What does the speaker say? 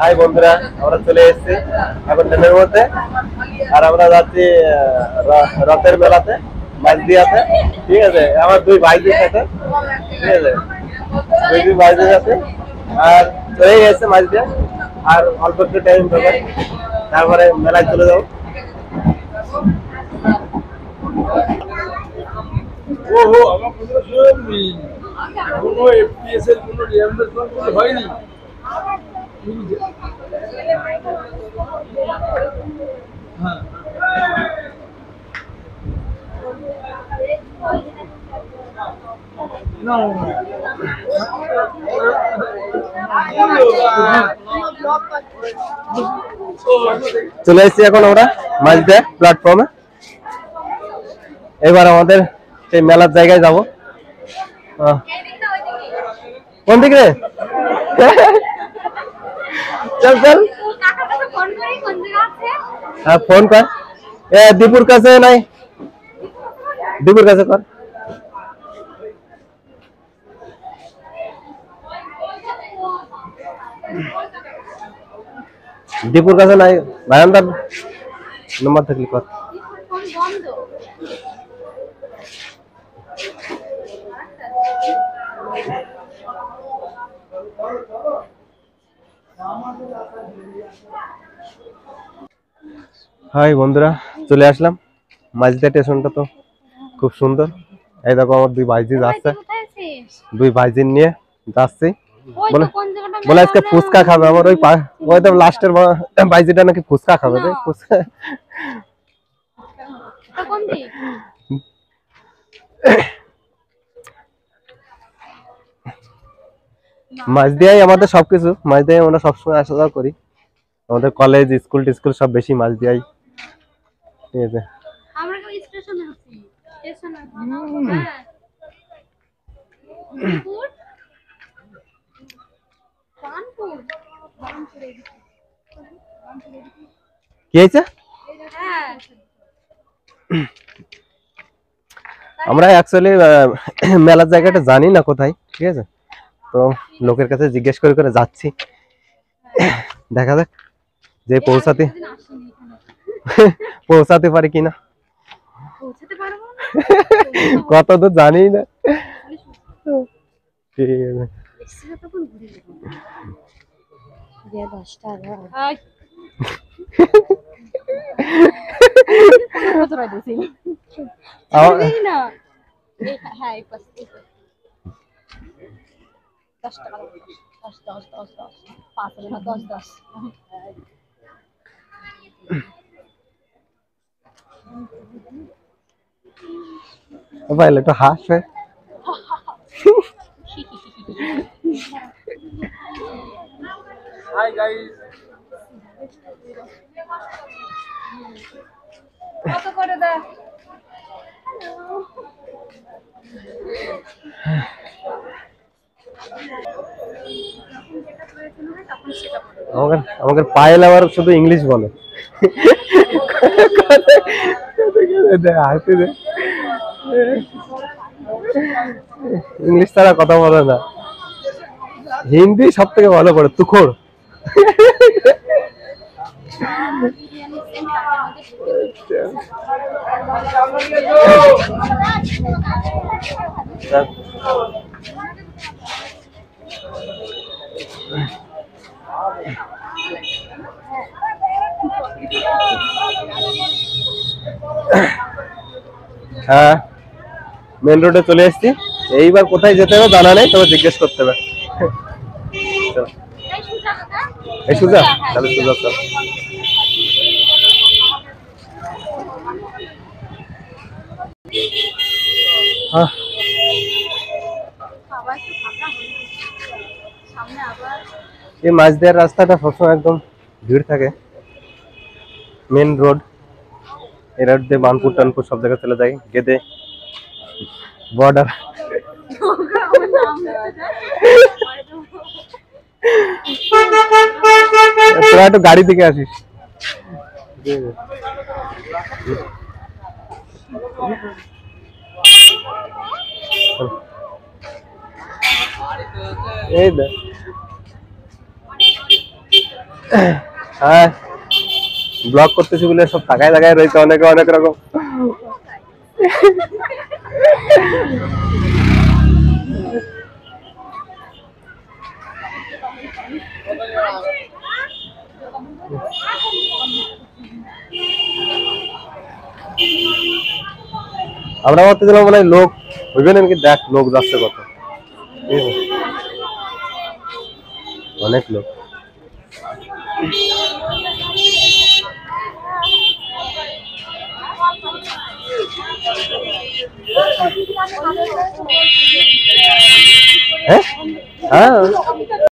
high বন্ধুরা আমরা চলে এসেছি এখন নেমের মধ্যে আর আমরা যাচ্ছি রথের মেলাতে মাঝদিয়াতে ঠিক আছে আমার দুই ভাইদের সাথে ঠিক আছে দুই ভাইদের সাথে আর চলে এসেছে মাঝদিয়া আর অল্প একটু টাইম হবে তারপরে মেলায় চলে যাব ওহো আমার পুরো শুনবি কোনো এফপিএস এর কোনো রিঅ্যাম্বুলেন্স কোনো হয়নি চলে এসেছি এখন আমরা মাঝদিয়া প্ল্যাটফর্মে এবার আমাদের সেই মেলার জায়গায় যাব কোন দিকে চল চল ফোন করি কোন জায়গা আছে হ্যাঁ ফোন কর এ দীপুর কাছে নাই দীপুর কাছে কর দীপুর কাছে নাই ভাইয়ানদার নাম্বার থেকে কর ফোন বন্ধ হাই বন্ধুরা চলে আসলাম মাঝদিয়া স্টেশনটা তো খুব সুন্দর এই দেখো আমার দুই ভাইজি যাচ্ছে দুই ভাইজি নিয়ে যাচ্ছি বলে আজকে ফুচকা খাবে আমার ওই তো লাস্টের ভাইজিটা নাকি ফুচকা খাবে রে ফুচকা কোন দি মাঝদিয়ায় আমাদের সবকিছু মাঝদিয়ায় আমরা সবসময় আসা যাওয়া করি আমাদের কলেজ স্কুল টিস্কুল সব বেশি মাঝদিয়ায় ঠিক আছে আমরা কি স্টেশনে আছি স্টেশনে হ্যাঁ পুর কানপুর বানপুরে কি আছে হ্যাঁ আমরা অ্যাকচুয়ালি মেলার জায়গাটা জানি না কোথায় ঠিক আছে তো লোকের কাছে জিজ্ঞেস করে করে যাচ্ছি দেখা যাক যে পৌঁছাতে পারি কিনা কত দূর জানি না पहले तो हाथ है हाय गाइस कत कर दा আমাদের পায়েল আবার শুধু ইংলিশ বলে ইংলিশ তারা কথা বলে না হিন্দি সব থেকে ভালো করে তুখোর হ্যাঁ মেন রোডে চলে এসেছি এইবার কোথায় যেতে হবে জানা নেই তবে জিজ্ঞেস করতে হবে সুজা তাহলে সুজা চল হ্যাঁ এই মাঝদিয়ার রাস্তাটা সবসময় একদম ভিড় থাকে মেন রোড এই রোড দিয়ে বানপুর টানপুর সব জায়গায় চলে যায় গেদে বর্ডার তোরা একটু গাড়ি থেকে আসিস এই দেখ হ্যাঁ ব্লগ করতেছি বলে সব তাকায় তাকায় রইছে অনেক অনেক রকম আমরা বলতে দিলাম বলে লোক হইবে নাকি দেখ লোক যাচ্ছে কত অনেক লোক হ্যাঁ হ্যাঁ